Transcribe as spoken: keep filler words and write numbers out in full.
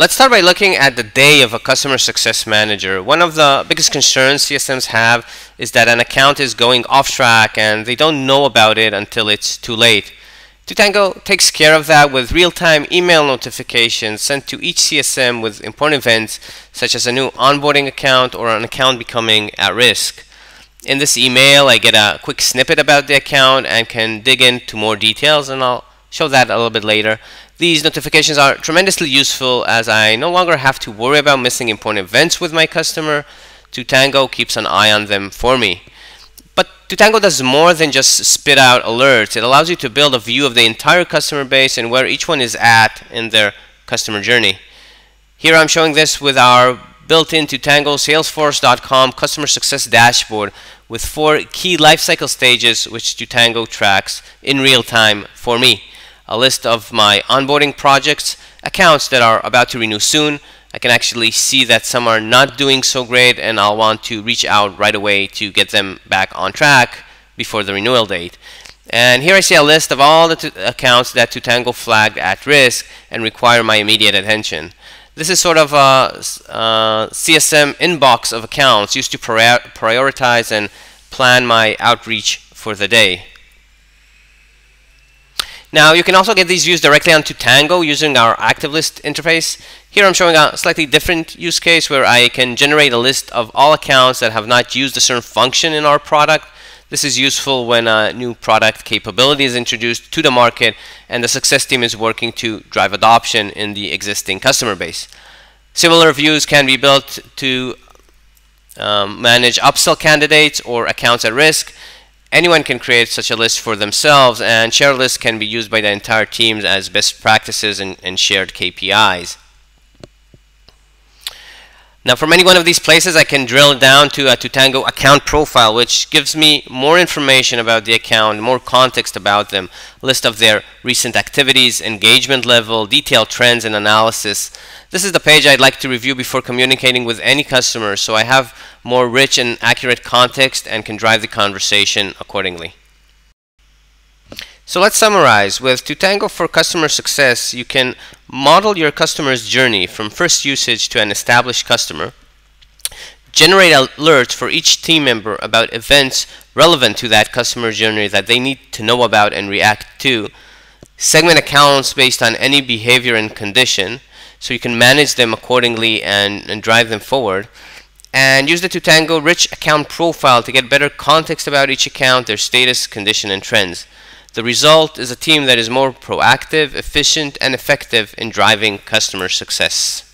Let's start by looking at the day of a customer success manager. One of the biggest concerns C S Ms have is that an account is going off track and they don't know about it until it's too late. Totango takes care of that with real-time email notifications sent to each C S M with important events such as a new onboarding account or an account becoming at risk. In this email, I get a quick snippet about the account and can dig into more details, and I'll show that a little bit later. These notifications are tremendously useful as I no longer have to worry about missing important events with my customer. Totango keeps an eye on them for me. But Totango does more than just spit out alerts. It allows you to build a view of the entire customer base and where each one is at in their customer journey. Here I'm showing this with our built-in Totango Salesforce dot com customer success dashboard with four key lifecycle stages which Totango tracks in real time for me. A list of my onboarding projects, accounts that are about to renew soon. I can actually see that some are not doing so great and I'll want to reach out right away to get them back on track before the renewal date. And here I see a list of all the accounts that Totango flagged at risk and require my immediate attention. This is sort of a, a C S M inbox of accounts used to prior prioritize and plan my outreach for the day. Now you can also get these views directly on Totango using our ActiveList interface. Here I'm showing a slightly different use case where I can generate a list of all accounts that have not used a certain function in our product. This is useful when a new product capability is introduced to the market and the success team is working to drive adoption in the existing customer base. Similar views can be built to um, manage upsell candidates or accounts at risk. Anyone can create such a list for themselves, and shared lists can be used by the entire team as best practices and, and shared K P Is. Now, from any one of these places, I can drill down to a Totango account profile, which gives me more information about the account, more context about them, list of their recent activities, engagement level, detailed trends, and analysis. This is the page I'd like to review before communicating with any customer, so I have more rich and accurate context and can drive the conversation accordingly. So let's summarize. With Totango for Customer Success, you can model your customer's journey from first usage to an established customer, generate alerts for each team member about events relevant to that customer journey that they need to know about and react to, segment accounts based on any behavior and condition so you can manage them accordingly and, and drive them forward, and use the Totango rich account profile to get better context about each account, their status, condition, and trends. The result is a team that is more proactive, efficient, and effective in driving customer success.